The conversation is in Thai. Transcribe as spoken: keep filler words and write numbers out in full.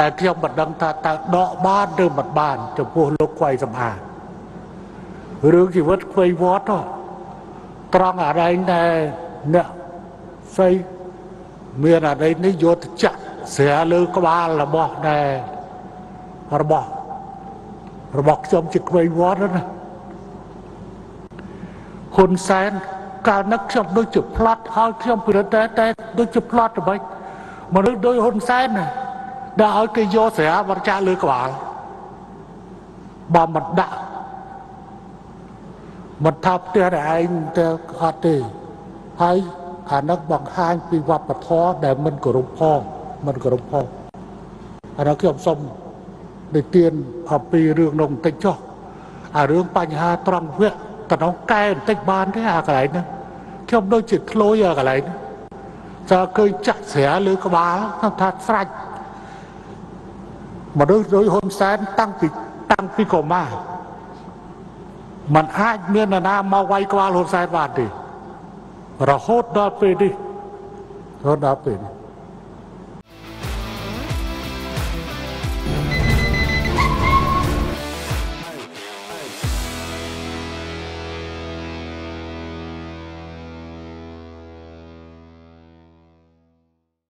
แต่เที่ยวบัดดังตาตาเดาะบ้านเดิมบัดบ้านจะพูดลกไกวสภาหรือชีวิตไกววอดตรังอะไรเนี่ยไฟเมื่ออะไรนิยตจักเสียลือกบ้านระบอกในระบอกระบอกจอมจิกไกววอดนะคนแสนการนักจอมโดยจุดพลัดเอาจอมพิรเตเตโดยจุดพลัดทำไมมันโดยคนแสนนะđã ở cái gió sẽ vật cha lừa quả bà mặt đã mặt tháp tiền anh hạt thì hay khả năng bằng hai vì vật vật khó để mình của đồng phong mình của đồng phong anh đã kiếm xong để tiền học vì đường đồng tính cho à đường bánh hà trăng huyết cả nó cay tính ban thế à cả đấy nữa trong đôi chuyện lôi à cả đấy nữa giờ cây chặt sẽ lừa các bà thằng thằng sạchมาโดยโดยโฮมแซนตั้งปีตั้งปีก่อมามันอ้ายเมื่อนานามาไวกว่าโฮมแซนบาทดิเราโคตรดาเปดิโคตรดาเปดิ